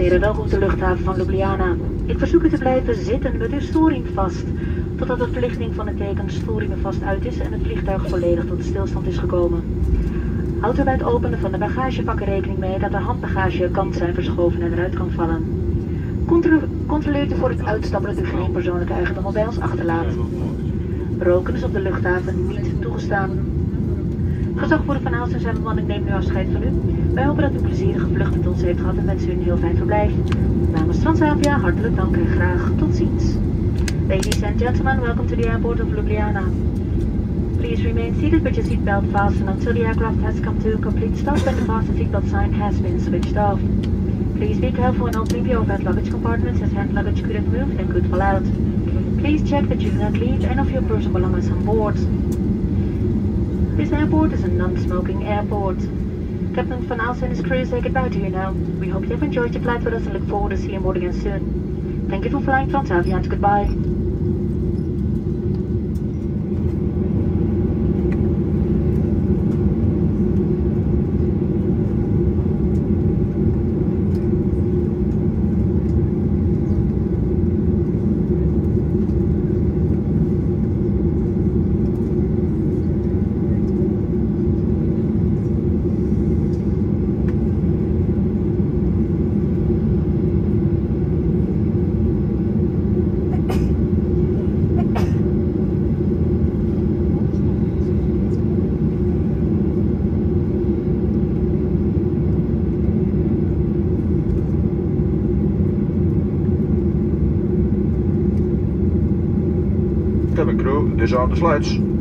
Goedemiddag, op de luchthaven van Ljubljana. Ik verzoek u te blijven zitten met uw storing vast, totdat de verlichting van het teken storingen vast uit is en het vliegtuig volledig tot stilstand is gekomen. Houdt er bij het openen van de bagagepakken rekening mee dat de handbagage kan zijn verschoven en eruit kan vallen. Controleert u voor het uitstappen dat u geen persoonlijke eigendommen bij ons achterlaat. Roken is op de luchthaven niet toegestaan. Gezag voor de Van Aalst en zijn bemanning neemt nu afscheid van u. Wij hopen dat u plezierige vlucht met ons heeft gehad en wensen u een heel fijn verblijf. Namens Transavia hartelijk dank en graag tot ziens. Ladies and gentlemen, welcome to the airport of Ljubljana. Please remain seated with your seatbelt fastened until the aircraft has come to a complete stop and the fasten seatbelt sign has been switched off. Please be careful when opening the overhead luggage compartments as hand luggage could have moved and could fall out. Please check that you do not leave any of your personal belongings on board. This airport is a non-smoking airport. Captain Van Aalst and his crew say goodbye to you now. We hope you have enjoyed your flight with us and look forward to seeing you more again soon. Thank you for flying Transavia and goodbye. Cabin crew, this are the slides.